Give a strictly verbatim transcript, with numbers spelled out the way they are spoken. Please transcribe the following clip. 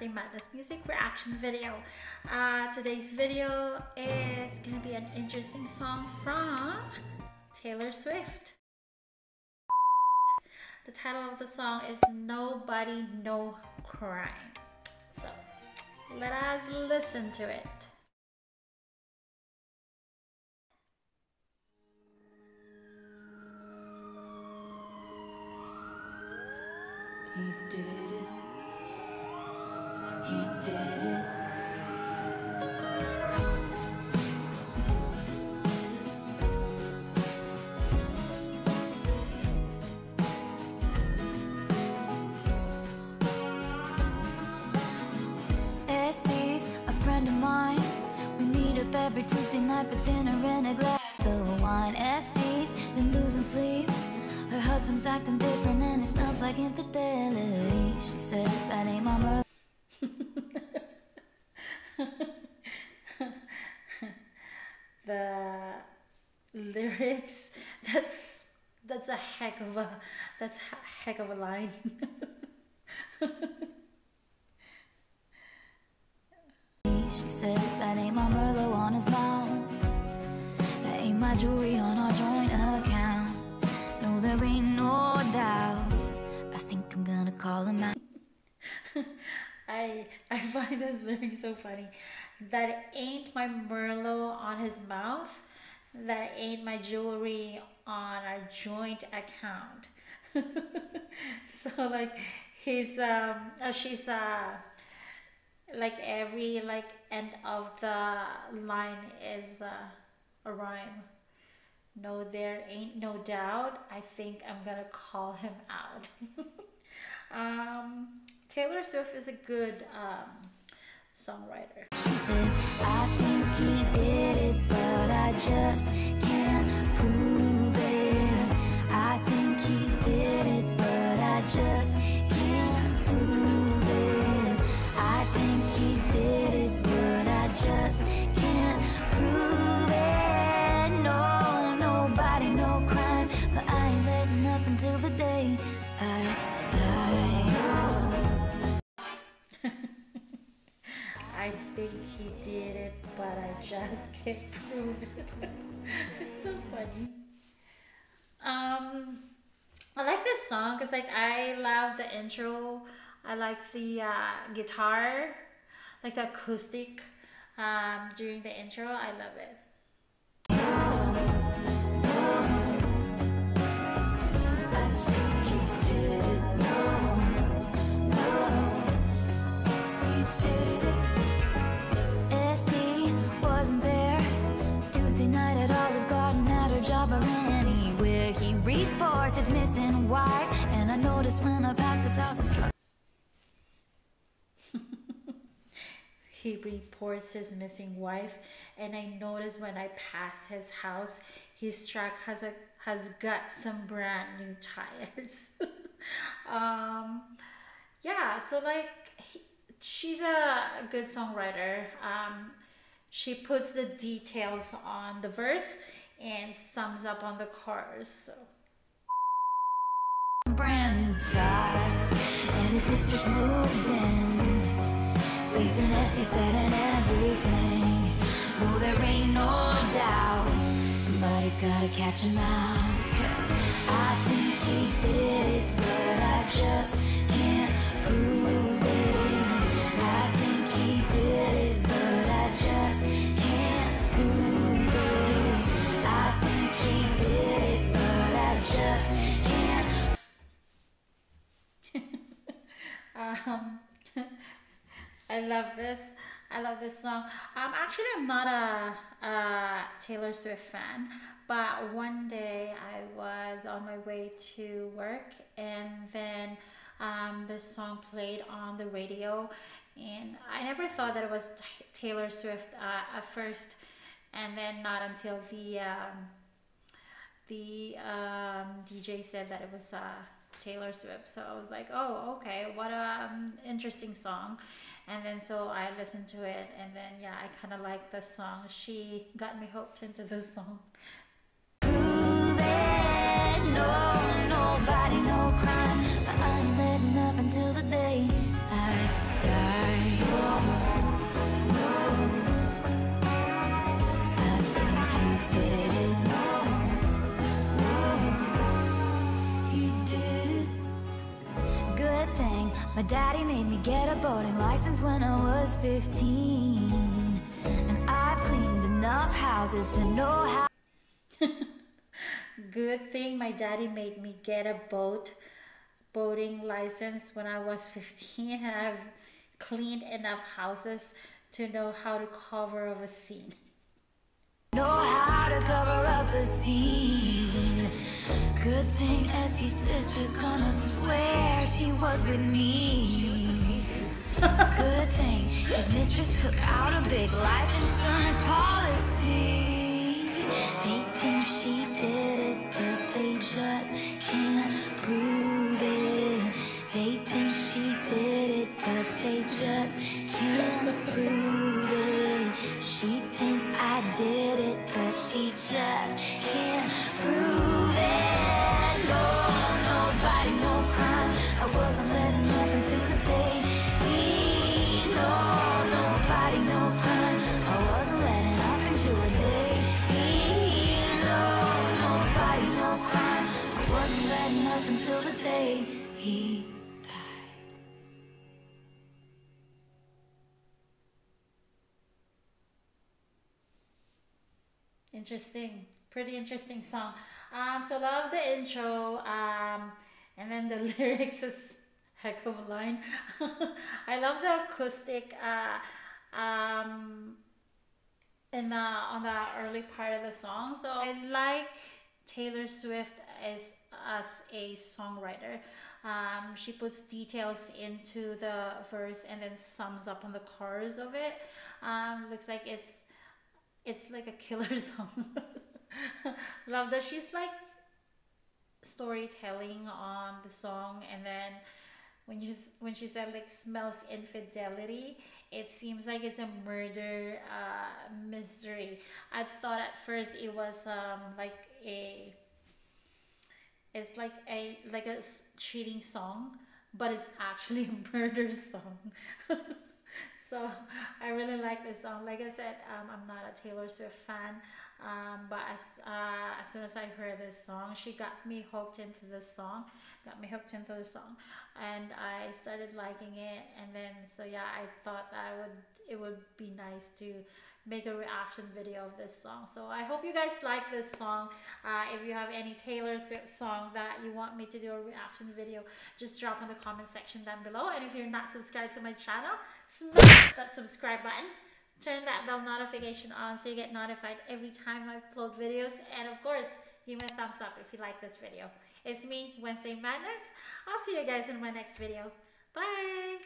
Wednesday Madness music reaction video. Uh, today's video is gonna be an interesting song from Taylor Swift. The title of the song is No Body, No Crime. So let us listen to it. He did it. He did it. S D's a friend of mine. We meet up every Tuesday night for dinner and a glass of wine. S D's been losing sleep. Her husband's acting different and it smells like infidelity. She says that ain't my mother. The lyrics, that's that's a heck of a that's a heck of a line. She says that ain't my Merlot on his mouth. That ain't my jewelry on our joint account. There ain't no doubt. I think I'm gonna call him out. I I find this lyric so funny. That ain't my Merlot on his mouth. That ain't my jewelry on our joint account. So like he's um oh, she's uh like every like end of the line is uh, a rhyme. No, there ain't no doubt. I think I'm gonna call him out. um, Taylor Swift is a good um, songwriter. She says, I think he did it, but I just can't prove it. I think he did it, but I just can't prove it. I think he did it, but I just can't prove it. No. Until the day I die. I think he did it, but I just can't prove it. It's so funny. Um, I like this song because, like, I love the intro. I like the uh, guitar, like the acoustic um, during the intro. I love it. Reports is missing why, and I noticed when I passed his house is struck. He reports his missing wife, and I noticed when I passed his house, his truck has a has got some brand new tires. um, yeah, so like he, she's a good songwriter. Um, she puts the details on the verse and sums up on the chorus. So. Brand new tires, and his mistress moved in. Sleeps in Essie's bed and everything. No, there ain't no doubt. Somebody's gotta catch him out. 'Cause I think he did it, but I just can't prove it. I think he did it, but I just can't prove it. I think he did it, but I just can't. Um, I love this. I love this song. Um, actually, I'm not a, a Taylor Swift fan, but one day I was on my way to work, and then um, this song played on the radio, and I never thought that it was Taylor Swift uh, at first, and then not until the um, the um, D J said that it was. Uh, Taylor Swift. So I was like, oh, okay, what a um, interesting song. And then so I listened to it, and then yeah, I kind of like this song. She got me hooked into this song. No, nobody, no crime, but I ain't letting up until the day I die. Daddy made me get a boating license when I was fifteen, and I've cleaned enough houses to know how. Good thing my daddy made me get a boat boating license when I was fifteen, and I've cleaned enough houses to know how to cover up a scene. Know how to cover up a scene. Good thing Esty's sister's gonna swear she was with me. Good thing his mistress took out a big life insurance policy. They think she did it, but they just can't prove it. They think she did it, but they just can't prove it. She thinks I did it, but she just can't prove it. No, no body, no crime. I wasn't letting nothing to the day. No, no body, no crime. I wasn't letting up into a day. No, no body, no crime. I wasn't letting up until the day he Interesting, pretty interesting song. Um, so love the intro, um, and then the lyrics is heck of a line. I love the acoustic, uh, um, in the on the early part of the song. So I like Taylor Swift as as a songwriter. Um, she puts details into the verse and then sums up on the chorus of it. Um, looks like it's. It's like a killer song. Love that she's like storytelling on the song, and then when you when she said like smells infidelity, it seems like it's a murder uh, mystery. I thought at first it was um like a it's like a like a cheating song, but it's actually a murder song. So I really like this song. Like I said, um, I'm not a Taylor Swift fan, um, but as, uh, as soon as I heard this song, she got me hooked into this song, got me hooked into the song, and I started liking it. And then, so yeah, I thought that I would, it would be nice to make a reaction video of this song. So I hope you guys like this song. Uh, if you have any Taylor Swift song that you want me to do a reaction video, just drop in the comment section down below. And if you're not subscribed to my channel, smash that subscribe button, turn that bell notification on so you get notified every time I upload videos, and of course give me a thumbs up if you like this video. It's me, Wednesday Madness. I'll see you guys in my next video. Bye.